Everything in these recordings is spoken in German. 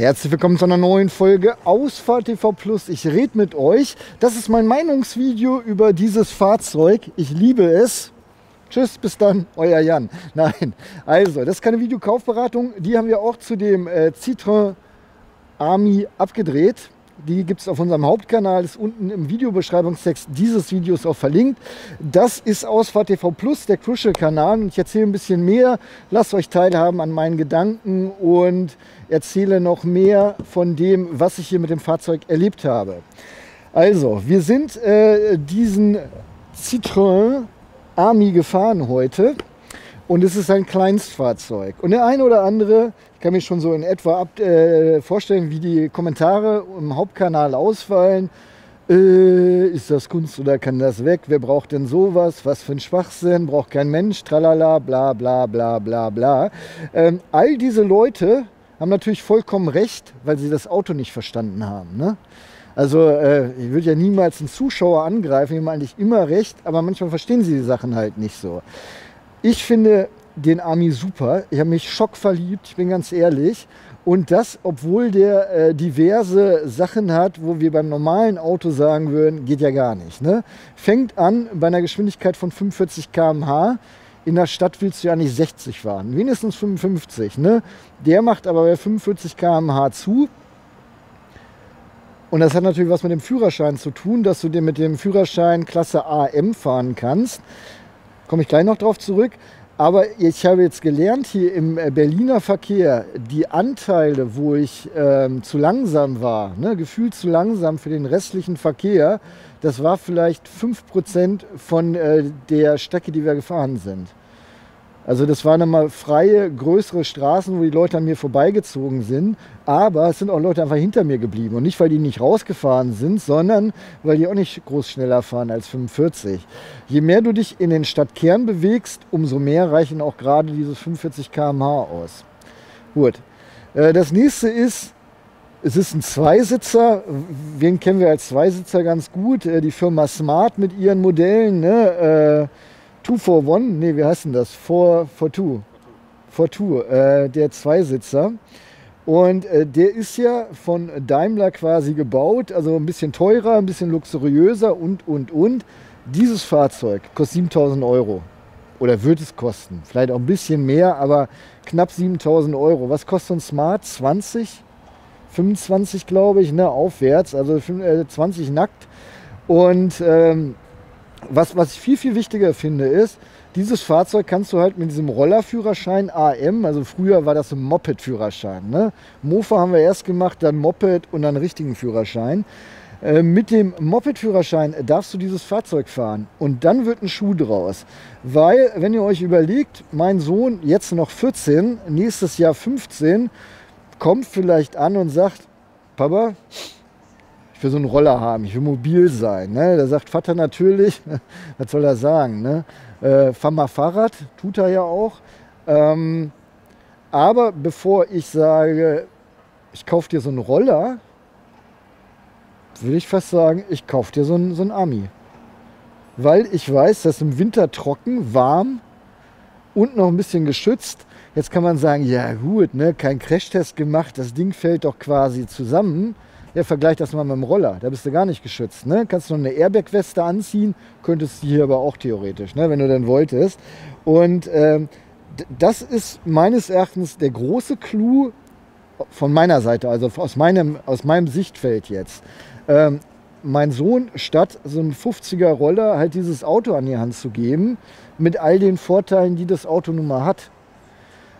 Herzlich willkommen zu einer neuen Folge Ausfahrt TV+. Ich rede mit euch. Das ist mein Meinungsvideo über dieses Fahrzeug. Ich liebe es. Tschüss, bis dann, euer Jan. Nein, also, das ist keine Videokaufberatung. Die haben wir auch zu dem Citroën Ami abgedreht. Die gibt es auf unserem Hauptkanal, ist unten im Videobeschreibungstext dieses Videos auch verlinkt. Das ist Ausfahrt TV+, der Crucial-Kanal, und ich erzähle ein bisschen mehr, lasst euch teilhaben an meinen Gedanken und erzähle noch mehr von dem, was ich hier mit dem Fahrzeug erlebt habe. Also, wir sind diesen Citroën Ami gefahren heute. Und es ist ein Kleinstfahrzeug. Und der eine oder andere, ich kann mir schon so in etwa vorstellen, wie die Kommentare im Hauptkanal ausfallen. Ist das Kunst oder kann das weg? Wer braucht denn sowas? Was für ein Schwachsinn? Braucht kein Mensch? Tralala, bla bla bla bla bla. All diese Leute haben natürlich vollkommen recht, weil sie das Auto nicht verstanden haben, ne? Also ich würde ja niemals einen Zuschauer angreifen, die haben eigentlich immer recht, aber manchmal verstehen sie die Sachen halt nicht so. Ich finde den Ami super. Ich habe mich schockverliebt, ich bin ganz ehrlich. Und das, obwohl der diverse Sachen hat, wo wir beim normalen Auto sagen würden, geht ja gar nicht, ne? Fängt an bei einer Geschwindigkeit von 45 km/h. In der Stadt willst du ja nicht 60 fahren, wenigstens 55, ne? Der macht aber bei 45 km/h zu. Und das hat natürlich was mit dem Führerschein zu tun, dass du dir mit dem Führerschein Klasse AM fahren kannst. Komme ich gleich noch drauf zurück, aber ich habe jetzt gelernt, hier im Berliner Verkehr, die Anteile, wo ich zu langsam war, ne, gefühlt zu langsam für den restlichen Verkehr, das war vielleicht 5% von der Strecke, die wir gefahren sind. Also das waren immer freie, größere Straßen, wo die Leute an mir vorbeigezogen sind, aber es sind auch Leute einfach hinter mir geblieben, und nicht, weil die nicht rausgefahren sind, sondern weil die auch nicht groß schneller fahren als 45. Je mehr du dich in den Stadtkern bewegst, umso mehr reichen auch gerade diese 45 km/h aus. Gut, das nächste ist, es ist ein Zweisitzer. Wen kennen wir als Zweisitzer ganz gut? Die Firma Smart mit ihren Modellen, ne? 241, nee, wie heißt denn das? 4-2, der Zweisitzer. Und der ist ja von Daimler quasi gebaut, also ein bisschen teurer, ein bisschen luxuriöser und. Dieses Fahrzeug kostet 7.000 Euro. Oder wird es kosten? Vielleicht auch ein bisschen mehr, aber knapp 7.000 Euro. Was kostet so ein Smart? 20? 25, glaube ich, ne, aufwärts, also 20 nackt. Und was ich viel, viel wichtiger finde, ist, dieses Fahrzeug kannst du halt mit diesem Rollerführerschein AM, also früher war das ein Moped-Führerschein, ne? Mofa haben wir erst gemacht, dann Moped und dann richtigen Führerschein. Mit dem Moped-Führerschein darfst du dieses Fahrzeug fahren, und dann wird ein Schuh draus. Weil, wenn ihr euch überlegt, mein Sohn, jetzt noch 14, nächstes Jahr 15, kommt vielleicht an und sagt, Papa, ich will so einen Roller haben, ich will mobil sein, ne? Da sagt Vater natürlich, was soll er sagen, ne? Fahr mal Fahrrad, tut er ja auch. Aber bevor ich sage, ich kaufe dir so einen Roller, würde ich fast sagen, ich kaufe dir so einen Ami. Weil ich weiß, dass im Winter trocken, warm und noch ein bisschen geschützt. Jetzt kann man sagen, ja gut, ne? Kein Crashtest gemacht, das Ding fällt doch quasi zusammen. Ja, vergleich das mal mit dem Roller, da bist du gar nicht geschützt, ne? Kannst du noch eine Airbag-Weste anziehen, könntest du hier aber auch theoretisch, ne? Wenn du dann wolltest. Und das ist meines Erachtens der große Clou von meiner Seite, also aus meinem Sichtfeld jetzt. Mein Sohn, statt so einem 50er Roller halt dieses Auto an die Hand zu geben, mit all den Vorteilen, die das Auto nun mal hat.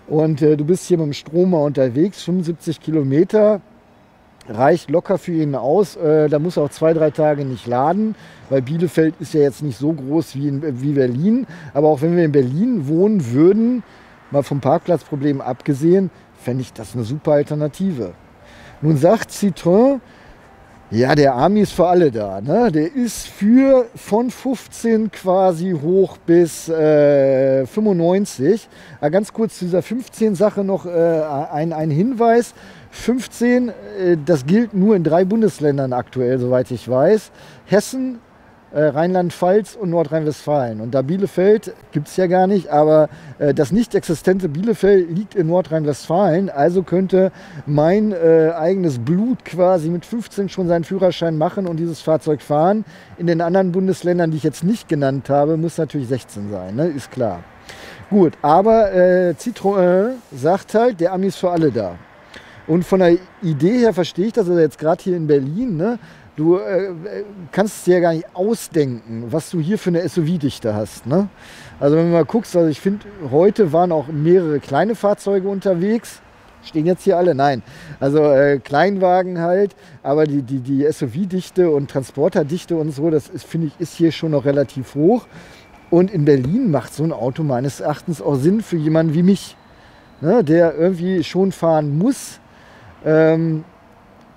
Und du bist hier mit dem Stromer unterwegs, 75 Kilometer. Reicht locker für ihn aus, da muss er auch 2, 3 Tage nicht laden, weil Bielefeld ist ja jetzt nicht so groß wie Berlin. Aber auch wenn wir in Berlin wohnen würden, mal vom Parkplatzproblem abgesehen, fände ich das eine super Alternative. Nun sagt Citroën, ja, der Ami ist für alle da, ne? Der ist für von 15 quasi hoch bis 95. Aber ganz kurz zu dieser 15-Sache noch ein Hinweis. 15, das gilt nur in 3 Bundesländern aktuell, soweit ich weiß. Hessen, Rheinland-Pfalz und Nordrhein-Westfalen. Und da Bielefeld gibt es ja gar nicht, aber das nicht existente Bielefeld liegt in Nordrhein-Westfalen. Also könnte mein eigenes Blut quasi mit 15 schon seinen Führerschein machen und dieses Fahrzeug fahren. In den anderen Bundesländern, die ich jetzt nicht genannt habe, muss natürlich 16 sein, ne? Ist klar. Gut, aber Citroën sagt halt, der Ami ist für alle da. Und von der Idee her verstehe ich das, also jetzt gerade hier in Berlin, ne? Du kannst es dir ja gar nicht ausdenken, was du hier für eine SUV-Dichte hast. Ne? Also wenn du mal guckst, also ich finde, heute waren auch mehrere kleine Fahrzeuge unterwegs. Stehen jetzt hier alle? Nein. Also Kleinwagen halt, aber die SUV-Dichte und Transporterdichte und so, das finde ich, ist hier schon noch relativ hoch. Und in Berlin macht so ein Auto meines Erachtens auch Sinn für jemanden wie mich, ne? Der irgendwie schon fahren muss.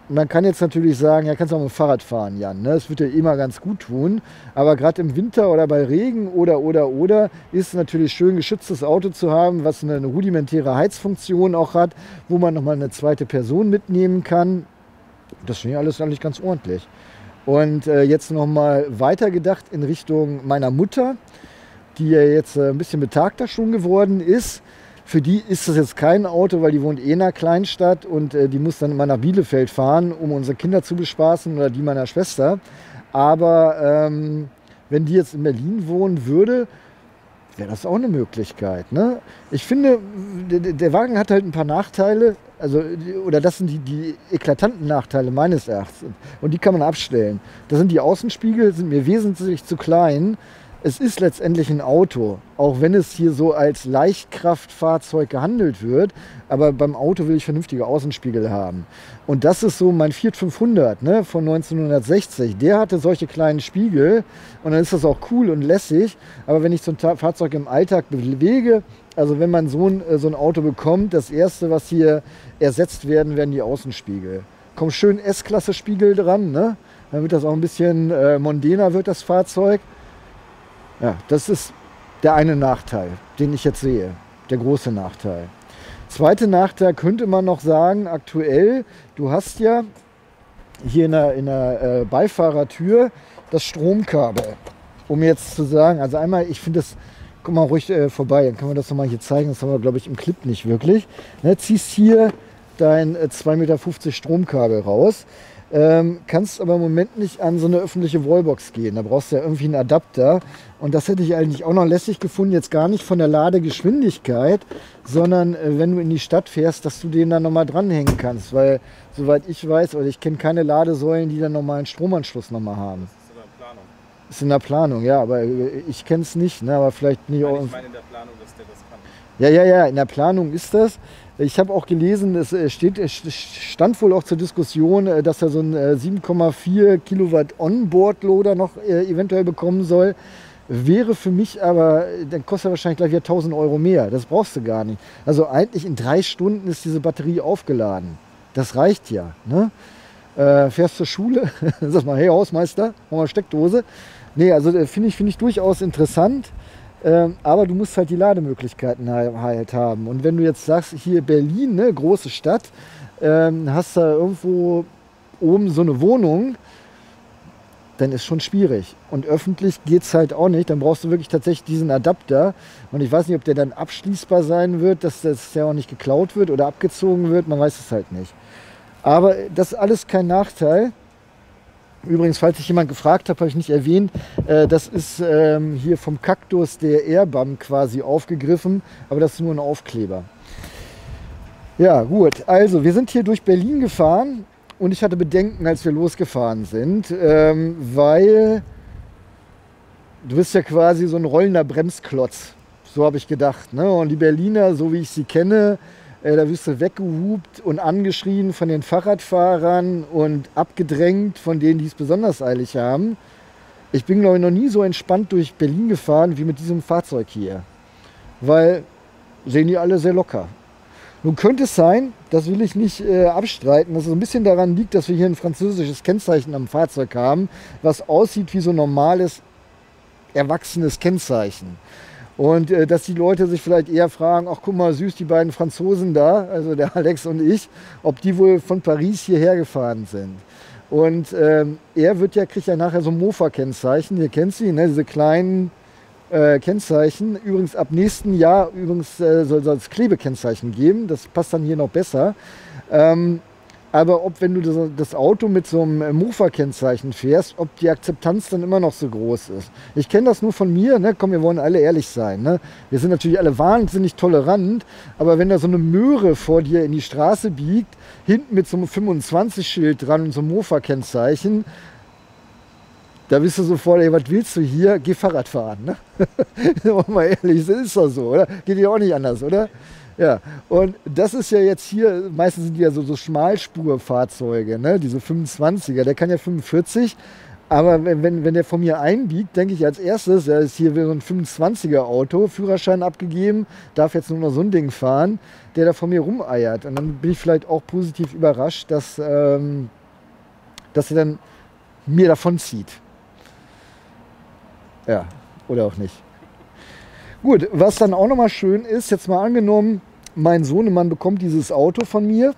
Man kann jetzt natürlich sagen, ja, kannst du auch mit dem Fahrrad fahren, Jan, ne? Das wird dir immer ganz gut tun. Aber gerade im Winter oder bei Regen oder ist es natürlich schön, geschütztes Auto zu haben, was eine rudimentäre Heizfunktion auch hat, wo man nochmal eine zweite Person mitnehmen kann. Das finde ich alles eigentlich ganz ordentlich. Und jetzt nochmal weitergedacht in Richtung meiner Mutter, die ja jetzt ein bisschen betagter schon geworden ist. Für die ist das jetzt kein Auto, weil die wohnt eh in einer Kleinstadt und die muss dann immer nach Bielefeld fahren, um unsere Kinder zu bespaßen oder die meiner Schwester. Aber wenn die jetzt in Berlin wohnen würde, wäre das auch eine Möglichkeit, ne? Ich finde, der Wagen hat halt ein paar Nachteile, also, oder das sind die eklatanten Nachteile meines Erachtens. Und die kann man abstellen. Das sind die Außenspiegel, sind mir wesentlich zu klein. Es ist letztendlich ein Auto, auch wenn es hier so als Leichtkraftfahrzeug gehandelt wird. Aber beim Auto will ich vernünftige Außenspiegel haben. Und das ist so mein Fiat 500, ne, von 1960. Der hatte solche kleinen Spiegel und dann ist das auch cool und lässig. Aber wenn ich so ein Fahrzeug im Alltag bewege, also wenn man so ein Auto bekommt, das Erste, was hier ersetzt werden die Außenspiegel. Kommt schön S-Klasse-Spiegel dran, ne? Dann wird das auch ein bisschen mondäner, wird das Fahrzeug. Ja, das ist der eine Nachteil, den ich jetzt sehe, der große Nachteil. Zweiter Nachteil könnte man noch sagen, aktuell, du hast ja hier in der Beifahrertür das Stromkabel, um jetzt zu sagen, also einmal, ich finde das, guck mal ruhig vorbei, dann können wir das nochmal hier zeigen, das haben wir, glaube ich, im Clip nicht wirklich. Ne, ziehst hier dein 2,50 Meter Stromkabel raus. Kannst aber im Moment nicht an so eine öffentliche Wallbox gehen. Da brauchst du ja irgendwie einen Adapter. Und das hätte ich eigentlich auch noch lässig gefunden, jetzt gar nicht von der Ladegeschwindigkeit, sondern wenn du in die Stadt fährst, dass du den dann nochmal dranhängen kannst. Weil, soweit ich weiß, oder ich kenne keine Ladesäulen, die dann nochmal einen Stromanschluss nochmal haben. Das ist in der Planung. Ist in der Planung, ja, aber ich kenne es nicht, ne? Aber vielleicht nicht. Nein, ich meine in der Planung, dass der das kann. Ja, in der Planung ist das. Ich habe auch gelesen, es stand wohl auch zur Diskussion, dass er so einen 7,4 Kilowatt Onboard-Loader noch eventuell bekommen soll. Wäre für mich aber, dann kostet er wahrscheinlich gleich wieder 1000 Euro mehr. Das brauchst du gar nicht. Also eigentlich in 3 Stunden ist diese Batterie aufgeladen. Das reicht ja, ne? Fährst zur Schule, sag mal, hey Hausmeister, mach mal Steckdose. Nee, also finde ich durchaus interessant. Aber du musst halt die Lademöglichkeiten halt haben. Und wenn du jetzt sagst, hier Berlin, ne, große Stadt, hast da irgendwo oben so eine Wohnung, dann ist schon schwierig. Und öffentlich geht es halt auch nicht. Dann brauchst du wirklich tatsächlich diesen Adapter. Und ich weiß nicht, ob der dann abschließbar sein wird, dass das ja auch nicht geklaut wird oder abgezogen wird. Man weiß es halt nicht. Aber das ist alles kein Nachteil. Übrigens, falls sich jemand gefragt hat, habe ich nicht erwähnt, das ist hier vom Kaktus der Airbam quasi aufgegriffen, aber das ist nur ein Aufkleber. Ja gut, also wir sind hier durch Berlin gefahren und ich hatte Bedenken, als wir losgefahren sind, weil du bist ja quasi so ein rollender Bremsklotz, so habe ich gedacht, ne? Und die Berliner, so wie ich sie kenne, da wirst du weggehupt und angeschrien von den Fahrradfahrern und abgedrängt von denen, die es besonders eilig haben. Ich bin, glaube ich, noch nie so entspannt durch Berlin gefahren wie mit diesem Fahrzeug hier. Weil sehen die alle sehr locker. Nun könnte es sein, das will ich nicht abstreiten, dass es ein bisschen daran liegt, dass wir hier ein französisches Kennzeichen am Fahrzeug haben, was aussieht wie so ein normales, erwachsenes Kennzeichen. Und dass die Leute sich vielleicht eher fragen, ach guck mal süß, die beiden Franzosen da, also der Alex und ich, ob die wohl von Paris hierher gefahren sind. Und er wird ja, kriegt ja nachher so ein Mofa-Kennzeichen. Ihr kennt sie, ne? Diese kleinen Kennzeichen. Übrigens ab nächsten Jahr soll es Klebekennzeichen geben. Das passt dann hier noch besser. Aber ob, wenn du das Auto mit so einem Mofa-Kennzeichen fährst, ob die Akzeptanz dann immer noch so groß ist. Ich kenne das nur von mir, ne? Komm, wir wollen alle ehrlich sein, ne? Wir sind natürlich alle wahnsinnig tolerant, aber wenn da so eine Möhre vor dir in die Straße biegt, hinten mit so einem 25-Schild dran und so einem Mofa-Kennzeichen, da bist du sofort, ey, was willst du hier? Geh Fahrrad fahren, ne? Mal ehrlich, das ist doch so, oder? Geht ja auch nicht anders, oder? Ja, und das ist ja jetzt hier, meistens sind die ja so Schmalspurfahrzeuge, ne? Diese 25er, der kann ja 45, aber wenn der von mir einbiegt, denke ich als erstes, ja, ist hier wieder so ein 25er Auto, Führerschein abgegeben, darf jetzt nur noch so ein Ding fahren, der da von mir rumeiert. Und dann bin ich vielleicht auch positiv überrascht, dass er dann mir davon zieht. Ja, oder auch nicht. Gut, was dann auch nochmal schön ist, jetzt mal angenommen, mein Sohnemann bekommt dieses Auto von mir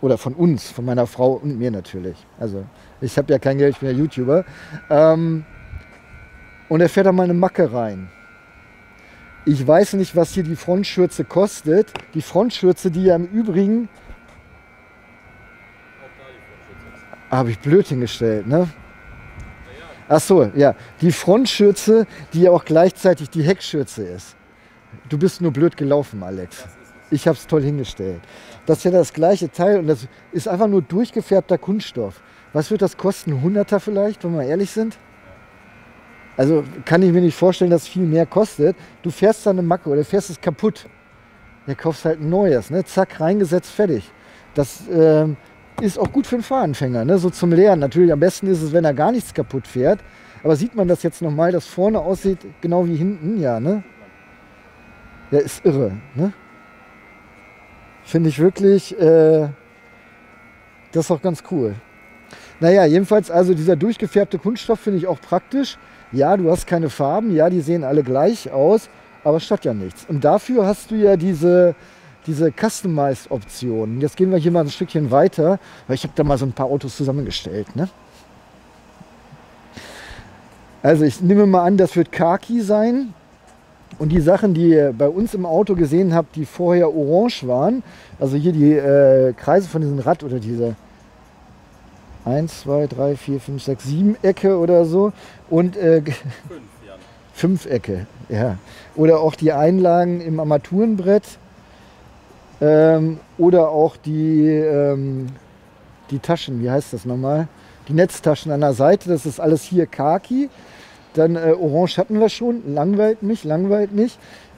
oder von uns, von meiner Frau und mir natürlich. Also ich habe ja kein Geld, ich bin ja YouTuber. Und er fährt da mal eine Macke rein. Ich weiß nicht, was hier die Frontschürze kostet. Die Frontschürze, die ja im Übrigen... Habe ich blöd hingestellt, ne? Ach so, ja, die Frontschürze, die ja auch gleichzeitig die Heckschürze ist. Du bist nur blöd gelaufen, Alex. Ich habe es toll hingestellt. Das ist ja das gleiche Teil und das ist einfach nur durchgefärbter Kunststoff. Was wird das kosten? 100er vielleicht, wenn wir ehrlich sind? Also kann ich mir nicht vorstellen, dass es viel mehr kostet. Du fährst da eine Macke oder fährst es kaputt. Ja, kaufst halt ein neues, ne? Zack, reingesetzt, fertig. Das... ist auch gut für einen Fahranfänger, ne? So zum Lernen. Natürlich am besten ist es, wenn er gar nichts kaputt fährt. Aber sieht man das jetzt nochmal, dass vorne aussieht, genau wie hinten? Ja, ne? Ja, ist irre, ne? Finde ich wirklich, das ist auch ganz cool. Naja, jedenfalls, also dieser durchgefärbte Kunststoff finde ich auch praktisch. Ja, du hast keine Farben, ja, die sehen alle gleich aus, aber statt ja nichts. Und dafür hast du ja diese Customized-Optionen. Jetzt gehen wir hier mal ein Stückchen weiter, weil ich habe da mal so ein paar Autos zusammengestellt, ne? Also ich nehme mal an, das wird Khaki sein. Und die Sachen, die ihr bei uns im Auto gesehen habt, die vorher orange waren, also hier die Kreise von diesem Rad oder diese 1, 2, 3, 4, 5, 6, 7 Ecke oder so. Und 5 Ecke, ja. Oder auch die Einlagen im Armaturenbrett. Oder auch die Taschen, wie heißt das nochmal? Die Netztaschen an der Seite, das ist alles hier Khaki. Dann Orange hatten wir schon, langweilt mich.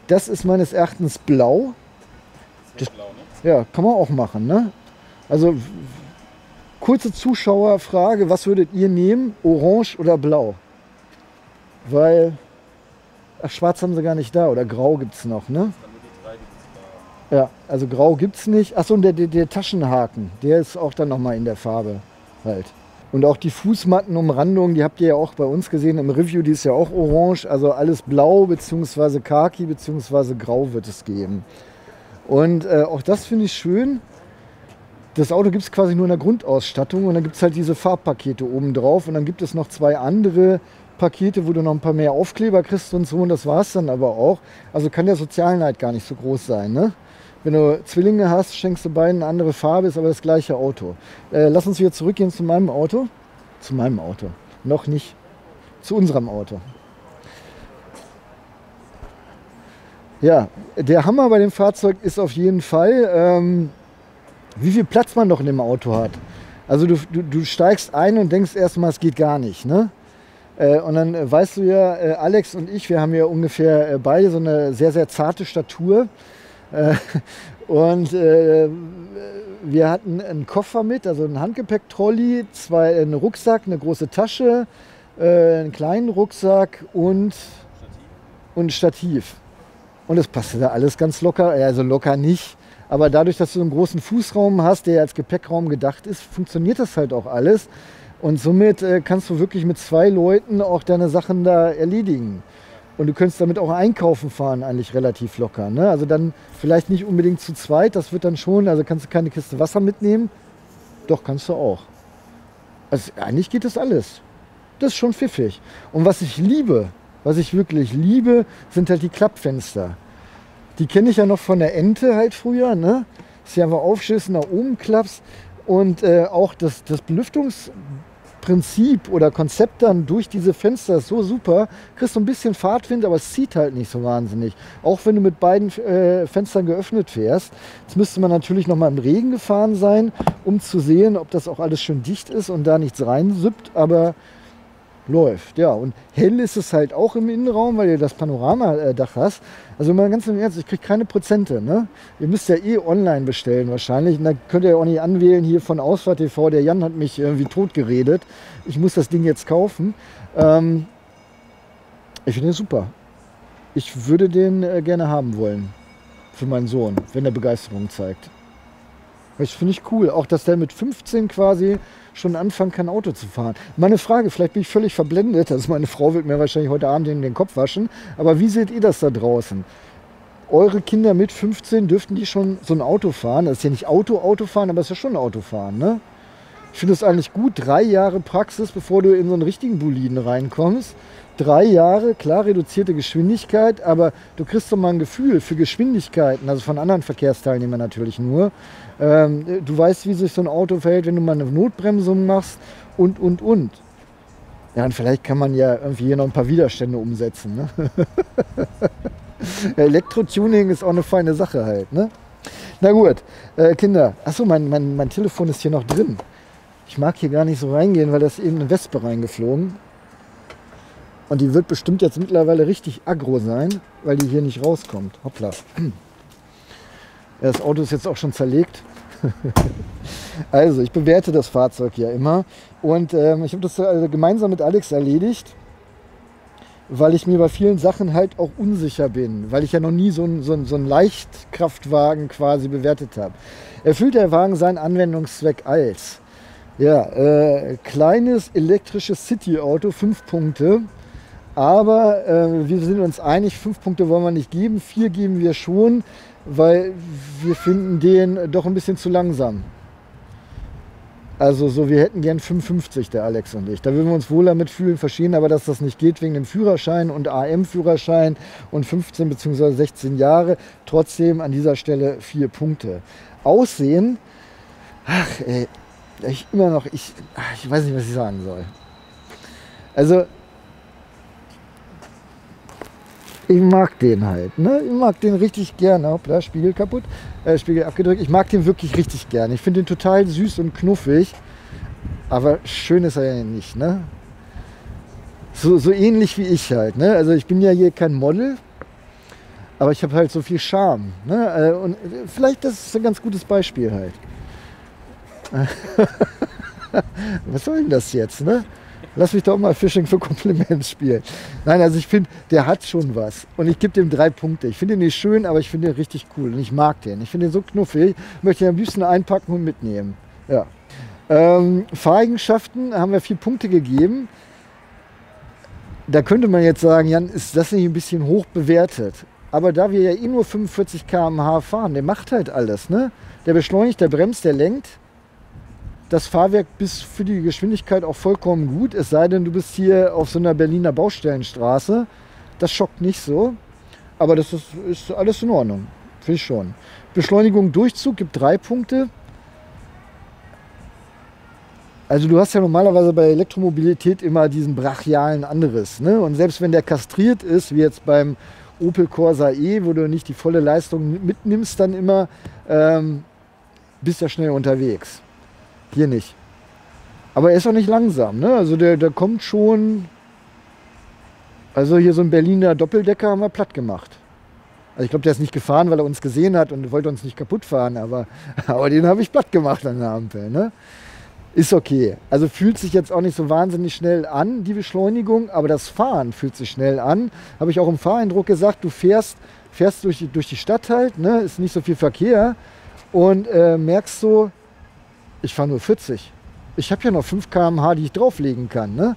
Das ist meines Erachtens blau. Das ist blau, ne? Ja, kann man auch machen, ne? Also, kurze Zuschauerfrage, was würdet ihr nehmen? Orange oder blau? Weil, ach, schwarz haben sie gar nicht da, oder grau gibt es noch, ne? Ja, also grau gibt es nicht. Achso, und der Taschenhaken, der ist auch dann nochmal in der Farbe halt. Und auch die Fußmattenumrandung, die habt ihr ja auch bei uns gesehen im Review, die ist ja auch orange. Also alles blau bzw. Khaki bzw. grau wird es geben. Und auch das finde ich schön. Das Auto gibt es quasi nur in der Grundausstattung und dann gibt es halt diese Farbpakete oben drauf. Und dann gibt es noch zwei andere Pakete, wo du noch ein paar mehr Aufkleber kriegst und so. Und das war es dann aber auch. Also kann der Sozialneid gar nicht so groß sein, ne? Wenn du Zwillinge hast, schenkst du beiden eine andere Farbe, ist aber das gleiche Auto. Lass uns wieder zurückgehen zu meinem Auto. Zu meinem Auto. Noch nicht. Zu unserem Auto. Ja, der Hammer bei dem Fahrzeug ist auf jeden Fall, wie viel Platz man noch in dem Auto hat. Also du steigst ein und denkst erstmal, es geht gar nicht, ne? Und dann weißt du ja, Alex und ich, wir haben ja ungefähr beide so eine sehr, sehr zarte Statur. Und wir hatten einen Koffer mit, also einen Handgepäcktrolley, einen Rucksack, eine große Tasche, einen kleinen Rucksack und Stativ. Und es passte da alles ganz locker, also locker nicht. Aber dadurch, dass du einen großen Fußraum hast, der als Gepäckraum gedacht ist, funktioniert das halt auch alles. Und somit kannst du wirklich mit zwei Leuten auch deine Sachen da erledigen. Und du könntest damit auch einkaufen fahren, eigentlich relativ locker, ne? Also dann vielleicht nicht unbedingt zu zweit, das wird dann schon, also kannst du keine Kiste Wasser mitnehmen. Doch, kannst du auch. Also eigentlich geht das alles. Das ist schon pfiffig. Und was ich liebe, was ich wirklich liebe, sind halt die Klappfenster. Die kenne ich ja noch von der Ente halt früher, ne? Dass du einfach aufschießen, nach oben klappst. Und auch das Belüftungsprinzip oder Konzept dann durch diese Fenster ist so super. Kriegst du ein bisschen Fahrtwind, aber es zieht halt nicht so wahnsinnig. Auch wenn du mit beiden Fenstern geöffnet fährst. Jetzt müsste man natürlich nochmal im Regen gefahren sein, um zu sehen, ob das auch alles schön dicht ist und da nichts reinsippt. Aber läuft, ja. Und hell ist es halt auch im Innenraum, weil ihr das Panoramadach hast. Also mal ganz im Ernst, ich kriege keine Prozente, ne? Ihr müsst ja eh online bestellen wahrscheinlich. Und da könnt ihr ja auch nicht anwählen hier von Ausfahrt TV. Der Jan hat mich irgendwie tot geredet. Ich muss das Ding jetzt kaufen. Ich finde den super. Ich würde den gerne haben wollen. Für meinen Sohn, wenn er Begeisterung zeigt. Das finde ich cool. Auch, dass der mit 15 quasi schon anfangen kann, Auto zu fahren. Meine Frage, vielleicht bin ich völlig verblendet. Also meine Frau wird mir wahrscheinlich heute Abend den Kopf waschen. Aber wie seht ihr das da draußen? Eure Kinder mit 15, dürften die schon so ein Auto fahren? Das ist ja nicht Auto fahren, aber es ist ja schon Auto fahren, ne? Ich finde es eigentlich gut. 3 Jahre Praxis, bevor du in so einen richtigen Boliden reinkommst. 3 Jahre, klar, reduzierte Geschwindigkeit, aber du kriegst doch mal ein Gefühl für Geschwindigkeiten, also von anderen Verkehrsteilnehmern natürlich nur. Du weißt, wie sich so ein Auto verhält, wenn du mal eine Notbremsung machst und. Ja, und vielleicht kann man ja irgendwie hier noch ein paar Widerstände umsetzen, ne? Elektro-Tuning ist auch eine feine Sache halt, ne? Na gut, Kinder, achso, mein Telefon ist hier noch drin. Ich mag hier gar nicht so reingehen, weil da ist eben eine Wespe reingeflogen. Und die wird bestimmt jetzt mittlerweile richtig aggro sein, weil die hier nicht rauskommt. Hoppla. Das Auto ist jetzt auch schon zerlegt. Also, ich bewerte das Fahrzeug ja immer. Und ich habe das also gemeinsam mit Alex erledigt, weil ich mir bei vielen Sachen halt auch unsicher bin, weil ich ja noch nie so einen Leichtkraftwagen quasi bewertet habe. Erfüllt der Wagen seinen Anwendungszweck als? Ja, kleines elektrisches City-Auto, 5 Punkte. Aber wir sind uns einig, 5 Punkte wollen wir nicht geben, 4 geben wir schon, weil wir finden den doch ein bisschen zu langsam. Also so, wir hätten gern 55, der Alex und ich. Da würden wir uns wohl damit fühlen, verstehen aber, dass das nicht geht wegen dem Führerschein und AM-Führerschein und 15 bzw. 16 Jahre. Trotzdem an dieser Stelle 4 Punkte. Aussehen, ach ey, ich weiß nicht, was ich sagen soll. Also, ich mag den halt, ne? Ich mag den richtig gerne. Hoppla, Spiegel kaputt, Spiegel abgedrückt. Ich mag den wirklich richtig gerne. Ich finde den total süß und knuffig. Aber schön ist er ja nicht, ne? So ähnlich wie ich halt, ne? Also ich bin ja hier kein Model, aber ich habe halt so viel Charme, ne? Und vielleicht das ist ein ganz gutes Beispiel halt. Was soll denn das jetzt, ne? Lass mich doch mal Fishing für Kompliment spielen. Nein, also ich finde, der hat schon was. Und ich gebe dem 3 Punkte. Ich finde ihn nicht schön, aber ich finde ihn richtig cool. Und ich mag den. Ich finde ihn so knuffig. Ich möchte ihn am liebsten einpacken und mitnehmen. Ja. Fahreigenschaften haben wir 4 Punkte gegeben. Da könnte man jetzt sagen, Jan, ist das nicht ein bisschen hoch bewertet? Aber da wir ja eh nur 45 km/h fahren, der macht halt alles, ne? Der beschleunigt, der bremst, der lenkt. Das Fahrwerk ist für die Geschwindigkeit auch vollkommen gut, es sei denn, du bist hier auf so einer Berliner Baustellenstraße. Das schockt nicht so, aber das ist alles in Ordnung, finde ich schon. Beschleunigung, Durchzug gibt 3 Punkte. Also du hast ja normalerweise bei Elektromobilität immer diesen brachialen Anriss, ne? Und selbst wenn der kastriert ist, wie jetzt beim Opel Corsa E, wo du nicht die volle Leistung mitnimmst, dann immer bist ja schnell unterwegs. Hier nicht. Aber er ist auch nicht langsam, ne? Also der kommt schon. Also hier so ein Berliner Doppeldecker haben wir platt gemacht. Also ich glaube, der ist nicht gefahren, weil er uns gesehen hat und wollte uns nicht kaputt fahren, aber den habe ich platt gemacht an der Ampel, ne? Ist okay. Also fühlt sich jetzt auch nicht so wahnsinnig schnell an, die Beschleunigung, aber das Fahren fühlt sich schnell an. Habe ich auch im Fahreindruck gesagt, du fährst durch die Stadt halt, ne? Ist nicht so viel Verkehr und merkst so, ich fahre nur 40. Ich habe ja noch 5 km/h, die ich drauflegen kann, ne?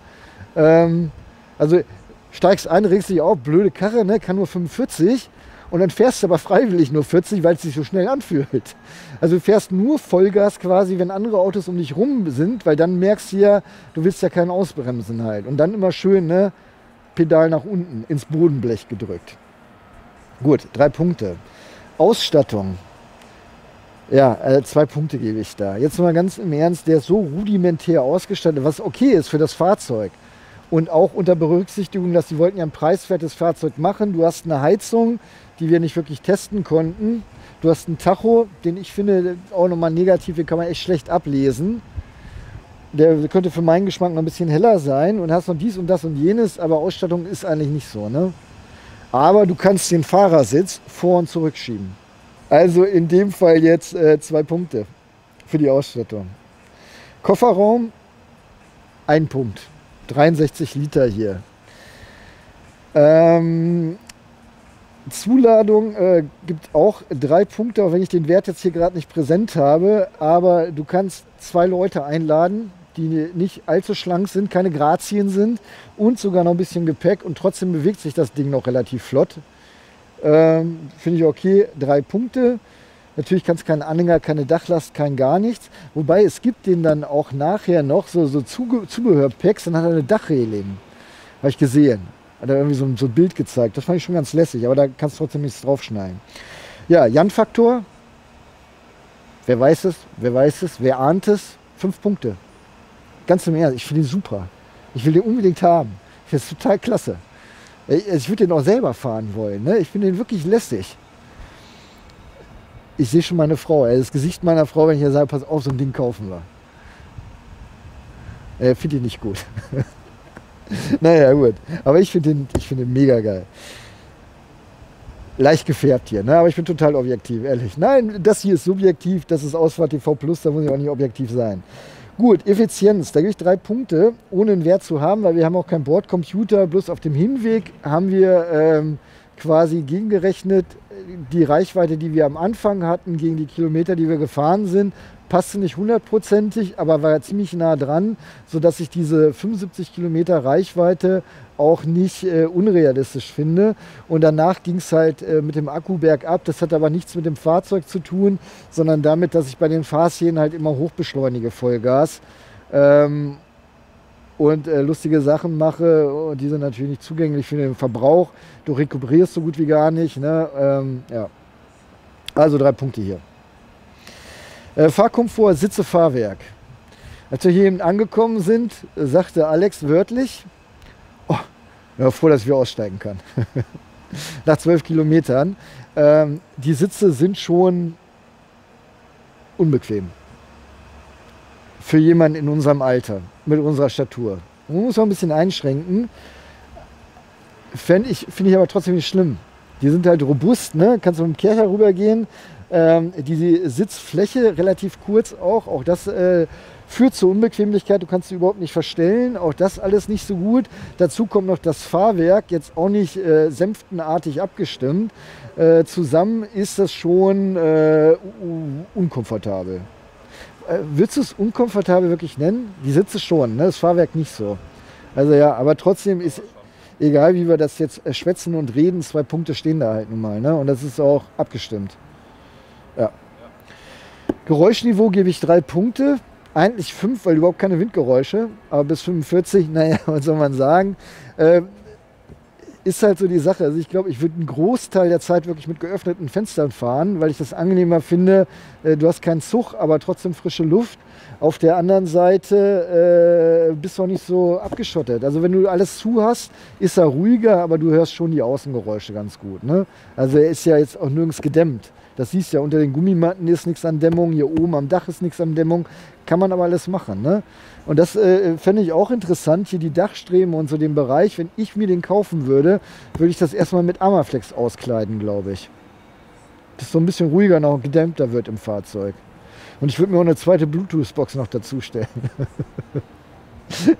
Also steigst ein, regst dich auf, blöde Karre, ne? Kann nur 45. Und dann fährst du aber freiwillig nur 40, weil es sich so schnell anfühlt. Also du fährst nur Vollgas quasi, wenn andere Autos um dich rum sind, weil dann merkst du ja, du willst ja keinen ausbremsen halt. Und dann immer schön, ne, Pedal nach unten, ins Bodenblech gedrückt. Gut, 3 Punkte. Ausstattung. Ja, 2 Punkte gebe ich da. Jetzt mal ganz im Ernst, der ist so rudimentär ausgestattet, was okay ist für das Fahrzeug. Und auch unter Berücksichtigung, dass sie wollten ja ein preiswertes Fahrzeug machen. Du hast eine Heizung, die wir nicht wirklich testen konnten. Du hast einen Tacho, den ich finde, auch nochmal negativ, den kann man echt schlecht ablesen. Der könnte für meinen Geschmack noch ein bisschen heller sein. Und hast noch dies und das und jenes, aber Ausstattung ist eigentlich nicht so, ne? Aber du kannst den Fahrersitz vor- und zurückschieben. Also in dem Fall jetzt 2 Punkte für die Ausstattung. Kofferraum, 1 Punkt. 63 Liter hier. Zuladung gibt auch 3 Punkte, auch wenn ich den Wert jetzt hier gerade nicht präsent habe. Aber du kannst 2 Leute einladen, die nicht allzu schlank sind, keine Grazien sind und sogar noch ein bisschen Gepäck. Und trotzdem bewegt sich das Ding noch relativ flott. Finde ich okay, 3 Punkte. Natürlich kannst du keinen Anhänger, keine Dachlast, kein gar nichts. Wobei es gibt den dann auch nachher noch so Zubehörpacks, dann hat er eine Dachreling. Habe ich gesehen. Hat er irgendwie so ein Bild gezeigt. Das fand ich schon ganz lässig, aber da kannst du trotzdem nichts draufschneiden. Ja, Jan-Faktor. Wer weiß es? Wer weiß es? Wer ahnt es? 5 Punkte. Ganz im Ernst, ich finde den super. Ich will den unbedingt haben. Ich finde es total klasse. Ich würde den auch selber fahren wollen. Ne? Ich finde den wirklich lässig. Ich sehe schon meine Frau, das Gesicht meiner Frau, wenn ich ja sage, pass auf, so ein Ding kaufen wir. Finde ich nicht gut. Naja, gut. Aber ich finde den mega geil. Leicht gefärbt hier, ne? Aber ich bin total objektiv, ehrlich. Nein, das hier ist subjektiv, das ist Ausfahrt TV+, da muss ich auch nicht objektiv sein. Gut, Effizienz, da gebe ich 3 Punkte, ohne einen Wert zu haben, weil wir haben auch keinen Bordcomputer, bloß auf dem Hinweg haben wir quasi gegengerechnet, die Reichweite, die wir am Anfang hatten, gegen die Kilometer, die wir gefahren sind, passte nicht hundertprozentig, aber war ziemlich nah dran, sodass ich diese 75 Kilometer Reichweite auch nicht unrealistisch finde. Und danach ging es halt mit dem Akku bergab. Das hat aber nichts mit dem Fahrzeug zu tun, sondern damit, dass ich bei den Fahrszenen halt immer hochbeschleunige Vollgas und lustige Sachen mache, und die sind natürlich nicht zugänglich für den Verbrauch. Du rekuperierst so gut wie gar nicht. Ne? Ja. Also 3 Punkte hier. Fahrkomfort, Sitze, Fahrwerk. Als wir hier eben angekommen sind, sagte Alex wörtlich, oh, ich war froh, dass ich wieder aussteigen kann. Nach 12 Kilometern. Die Sitze sind schon unbequem. Für jemanden in unserem Alter, mit unserer Statur. Man muss auch ein bisschen einschränken. Finde ich aber trotzdem nicht schlimm. Die sind halt robust, ne? Kannst du mit dem Kercher rübergehen. Die Sitzfläche relativ kurz auch. Auch das führt zur Unbequemlichkeit. Du kannst sie überhaupt nicht verstellen. Auch das alles nicht so gut. Dazu kommt noch das Fahrwerk, jetzt auch nicht sänftenartig abgestimmt. Zusammen ist das schon unkomfortabel. Würdest du es unkomfortabel wirklich nennen? Die Sitze schon, ne? Das Fahrwerk nicht so. Also ja, aber trotzdem ist, egal wie wir das jetzt schwätzen und reden, 2 Punkte stehen da halt nun mal. Ne? Und das ist auch abgestimmt. Ja. Geräuschniveau gebe ich 3 Punkte. Eigentlich 5, weil überhaupt keine Windgeräusche. Aber bis 45, naja, was soll man sagen? Ist halt so die Sache. Also ich glaube, ich würde einen Großteil der Zeit wirklich mit geöffneten Fenstern fahren, weil ich das angenehmer finde. Du hast keinen Zug, aber trotzdem frische Luft. Auf der anderen Seite bist du auch nicht so abgeschottet. Also wenn du alles zu hast, ist er ruhiger, aber du hörst schon die Außengeräusche ganz gut. Ne? Also er ist ja jetzt auch nirgends gedämmt. Das siehst du ja, unter den Gummimatten ist nichts an Dämmung, hier oben am Dach ist nichts an Dämmung. Kann man aber alles machen. Ne? Und das fände ich auch interessant, hier die Dachstreben und so den Bereich. Wenn ich mir den kaufen würde, würde ich das erstmal mit Armaflex auskleiden, glaube ich. Dass so ein bisschen ruhiger noch und gedämmter wird im Fahrzeug. Und ich würde mir auch eine zweite Bluetooth-Box noch dazu stellen.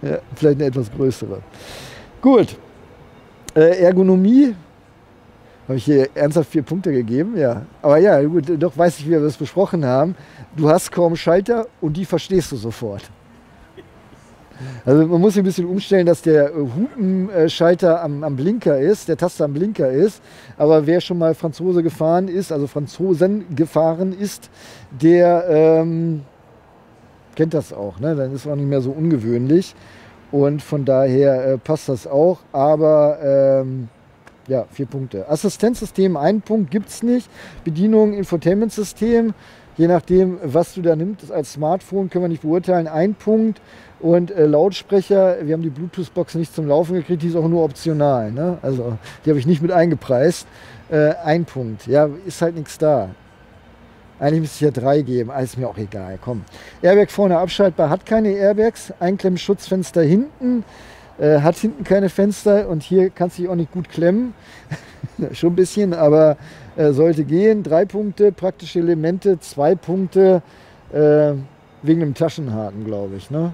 Ja, vielleicht eine etwas größere. Gut. Ergonomie. Habe ich hier ernsthaft 4 Punkte gegeben? Ja. Aber ja, gut, doch weiß ich, wie wir das besprochen haben. Du hast kaum Schalter und die verstehst du sofort. Also man muss sich ein bisschen umstellen, dass der Hupenschalter am Blinker ist, der Taster am Blinker ist. Aber wer schon mal Franzosen gefahren ist, der kennt das auch, ne? Dann ist es auch nicht mehr so ungewöhnlich. Und von daher passt das auch. Aber ja, 4 Punkte. Assistenzsystem 1 Punkt gibt es nicht. Bedienung, Infotainment-System. Je nachdem, was du da nimmst als Smartphone, können wir nicht beurteilen. 1 Punkt. Und Lautsprecher, wir haben die Bluetooth-Box nicht zum Laufen gekriegt, die ist auch nur optional. Ne? Also die habe ich nicht mit eingepreist. 1 Punkt. Ja, ist halt nichts da. Eigentlich müsste ich ja 3 geben, alles mir auch egal. Komm. Airbag vorne abschaltbar, hat keine Airbags. Einklemmschutzfenster hinten, hat hinten keine Fenster und hier kannst du dich auch nicht gut klemmen. Schon ein bisschen, aber sollte gehen. 3 Punkte, praktische Elemente, 2 Punkte wegen dem Taschenhaken, glaube ich. Ne?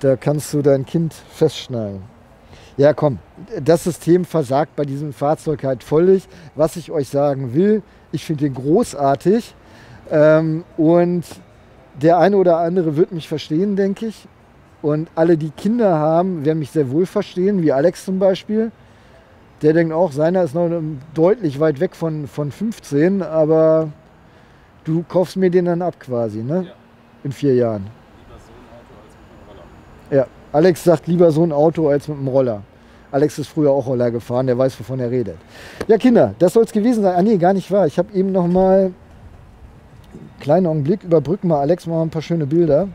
Da kannst du dein Kind festschnallen. Ja komm, das System versagt bei diesem Fahrzeug halt völlig. Was ich euch sagen will, ich finde den großartig und der eine oder andere wird mich verstehen, denke ich. Und alle, die Kinder haben, werden mich sehr wohl verstehen, wie Alex zum Beispiel. Der denkt auch, seiner ist noch deutlich weit weg von 15, aber du kaufst mir den dann ab quasi, ne? Ja. In 4 Jahren. Lieber so ein Auto als mit einem Roller. Ja, Alex sagt lieber so ein Auto als mit einem Roller. Alex ist früher auch Roller gefahren, der weiß, wovon er redet. Ja, Kinder, das soll es gewesen sein. Ah, nee, gar nicht wahr. Ich habe eben noch mal einen kleinen Augenblick. Überbrücken mal, Alex, machen wir ein paar schöne Bilder.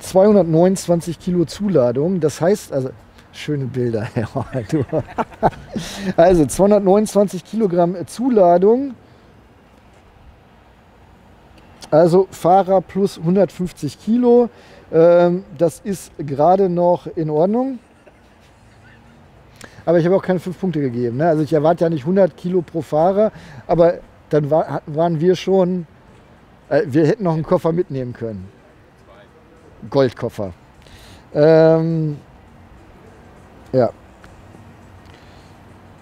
229 Kilo Zuladung, das heißt, also schöne Bilder, also 229 Kilogramm Zuladung, also Fahrer plus 150 Kilo, das ist gerade noch in Ordnung, aber ich habe auch keine 5 Punkte gegeben, ne? Also ich erwarte ja nicht 100 Kilo pro Fahrer, aber dann waren wir schon, wir hätten noch einen Koffer mitnehmen können. Goldkoffer. Ja.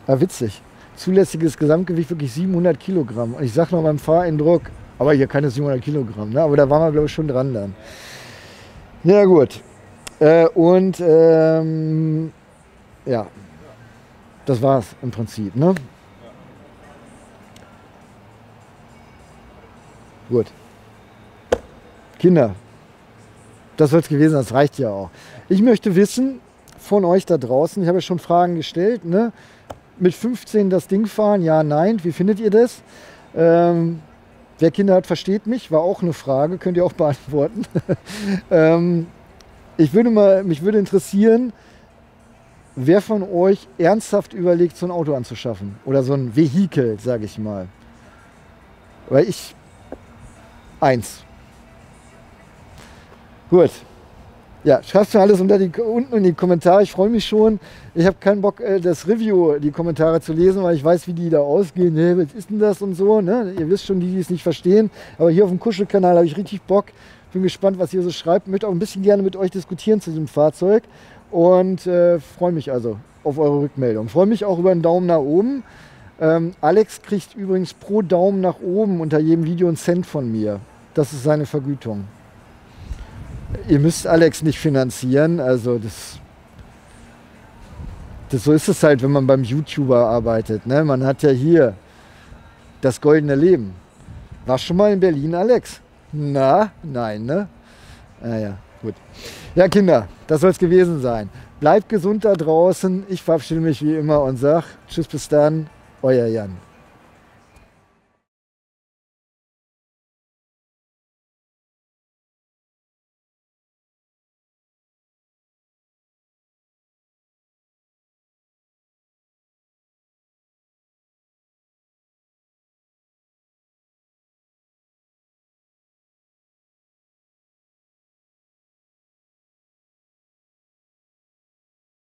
Ah, witzig. Zulässiges Gesamtgewicht wirklich 700 Kilogramm. Und ich sage noch beim Fahreindruck, aber hier keine 700 Kilogramm. Ne? Aber da waren wir, glaube ich, schon dran dann. Ja, gut. Und ja, das war's im Prinzip. Ne? Gut. Kinder. Das soll es gewesen sein, das reicht ja auch. Ich möchte wissen von euch da draußen, ich habe ja schon Fragen gestellt, ne? Mit 15 das Ding fahren, ja, nein, wie findet ihr das? Wer Kinder hat, versteht mich, war auch eine Frage, könnt ihr auch beantworten. Mich würde interessieren, wer von euch ernsthaft überlegt, so ein Auto anzuschaffen oder so ein Vehikel, sage ich mal. Weil ich, 1. Gut, ja, schreibt mir alles unten in die Kommentare, ich freue mich schon. Ich habe keinen Bock, das Review, die Kommentare zu lesen, weil ich weiß, wie die da ausgehen. Ne, was ist denn das und so, ne? Ihr wisst schon, die es nicht verstehen. Aber hier auf dem Kuschelkanal habe ich richtig Bock. Bin gespannt, was ihr so schreibt. Möchte auch ein bisschen gerne mit euch diskutieren zu diesem Fahrzeug. Und freue mich also auf eure Rückmeldung. Freue mich auch über einen Daumen nach oben. Alex kriegt übrigens pro Daumen nach oben unter jedem Video einen Cent von mir. Das ist seine Vergütung. Ihr müsst Alex nicht finanzieren, also so ist es halt, wenn man beim YouTuber arbeitet, ne? Man hat ja hier das goldene Leben. Warst schon mal in Berlin, Alex? Na, nein, ne? Naja, gut. Ja, Kinder, das soll es gewesen sein. Bleibt gesund da draußen. Ich verabschiede mich wie immer und sage tschüss, bis dann, euer Jan.